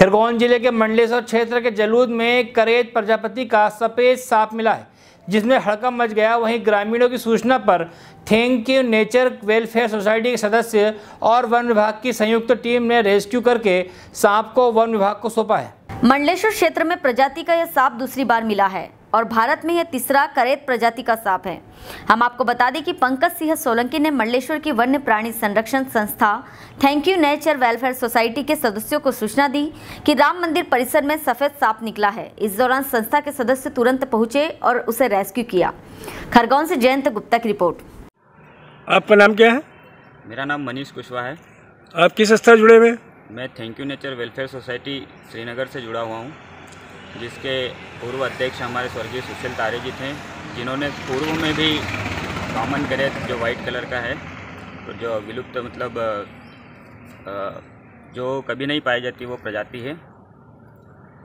खरगोन जिले के मंडलेश्वर क्षेत्र के जलूद में करैत प्रजापति का सफेद सांप मिला है, जिसमें हड़कंप मच गया। वहीं ग्रामीणों की सूचना पर thank you nature welfare society के सदस्य और वन विभाग की संयुक्त टीम ने रेस्क्यू करके सांप को वन विभाग को सौंपा है। मंडलेश्वर क्षेत्र में प्रजाति का यह सांप दूसरी बार मिला है और भारत में यह तीसरा करैत प्रजाति का सांप है। हम आपको बता दें कि पंकज सिंह सोलंकी ने मंडलेश्वर की वन्य प्राणी संरक्षण संस्था thank you nature welfare society के सदस्यों को सूचना दी कि राम मंदिर परिसर में सफेद सांप निकला है। इस दौरान संस्था के सदस्य तुरंत पहुंचे और उसे रेस्क्यू किया। खरगोन से जयंत गुप्ता की रिपोर्ट। आपका नाम क्या है? मेरा नाम मनीष कुशवाहा है। आप किस संस्था जुड़े हुए? मैं thank you nature welfare society Srinagar से जुड़ा हुआ हूँ, जिसके पूर्व अध्यक्ष हमारे स्वर्गीय सुशील तारे जी थे, जिन्होंने पूर्व में भी कॉमन करैत जो वाइट कलर का है, तो जो विलुप्त मतलब जो कभी नहीं पाई जाती वो प्रजाति है।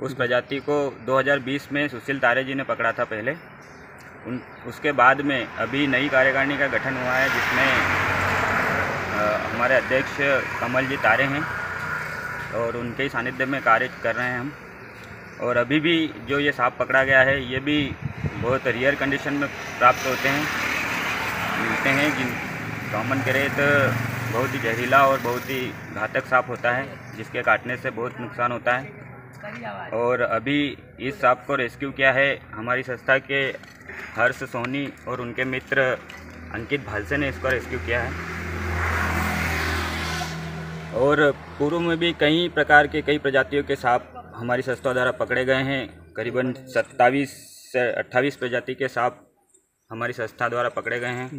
उस प्रजाति को 2020 में सुशील तारे जी ने पकड़ा था पहले। उसके बाद में अभी नई कार्यकारिणी का गठन हुआ है, जिसमें हमारे अध्यक्ष कमल जी तारे हैं और उनके ही सानिध्य में कार्य कर रहे हैं हम। और अभी भी जो ये सांप पकड़ा गया है, ये भी बहुत रेयर कंडीशन में प्राप्त होते हैं, मिलते हैं। जिन कॉमन करैत बहुत ही जहरीला और बहुत ही घातक सांप होता है, जिसके काटने से बहुत नुकसान होता है। और अभी इस सांप को रेस्क्यू किया है हमारी संस्था के हर्ष सोनी और उनके मित्र अंकित भालसे ने इसको रेस्क्यू किया है। और पूर्व में भी कई प्रकार के कई प्रजातियों के सांप हमारी संस्था द्वारा पकड़े गए हैं। करीबन 27 से 28 प्रजाति के सांप हमारी संस्था द्वारा पकड़े गए हैं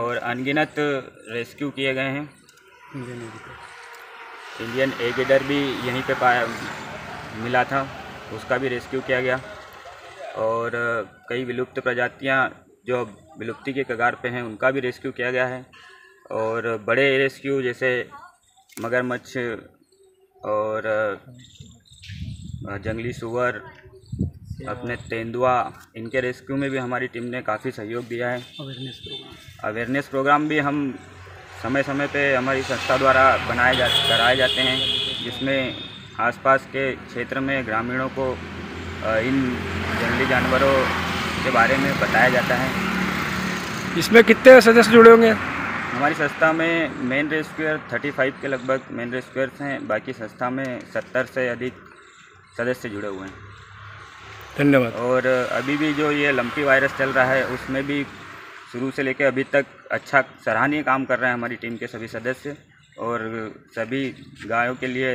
और अनगिनत रेस्क्यू किए गए हैं। इंडियन एगेडर भी यहीं पे पाया मिला था, उसका भी रेस्क्यू किया गया। और कई विलुप्त प्रजातियां जो विलुप्ति के कगार पे हैं, उनका भी रेस्क्यू किया गया है। और बड़े रेस्क्यू जैसे मगरमच्छ और जंगली सूअर, अपने तेंदुआ, इनके रेस्क्यू में भी हमारी टीम ने काफ़ी सहयोग दिया है। अवेयरनेस प्रोग्राम भी हम समय समय पे हमारी संस्था द्वारा कराए जाते हैं, जिसमें आसपास के क्षेत्र में ग्रामीणों को इन जंगली जानवरों के बारे में बताया जाता है। इसमें कितने सदस्य जुड़े होंगे? हमारी संस्था में मेन रेस्क्यूअर 35 के लगभग मेन रेस्क्यूअर्स हैं। बाकी संस्था में 70 से अधिक सदस्य जुड़े हुए हैं। धन्यवाद। और अभी भी जो ये लंपी वायरस चल रहा है, उसमें भी शुरू से लेकर अभी तक अच्छा सराहनीय काम कर रहे हैं हमारी टीम के सभी सदस्य। और सभी गायों के लिए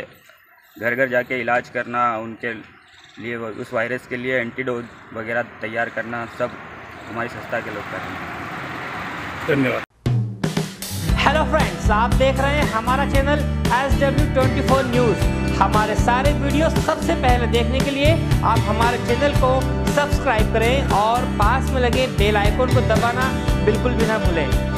घर घर जाके इलाज करना, उनके लिए उस वायरस के लिए एंटीडोज वगैरह तैयार करना, सब हमारी संस्था के लोग कर रहे हैं। धन्यवाद। हेलो फ्रेंड्स, आप देख रहे हैं हमारा चैनल SW 24 न्यूज़। हमारे सारे वीडियो सबसे पहले देखने के लिए आप हमारे चैनल को सब्सक्राइब करें और पास में लगे बेल आइकन को दबाना बिल्कुल भी ना भूलें।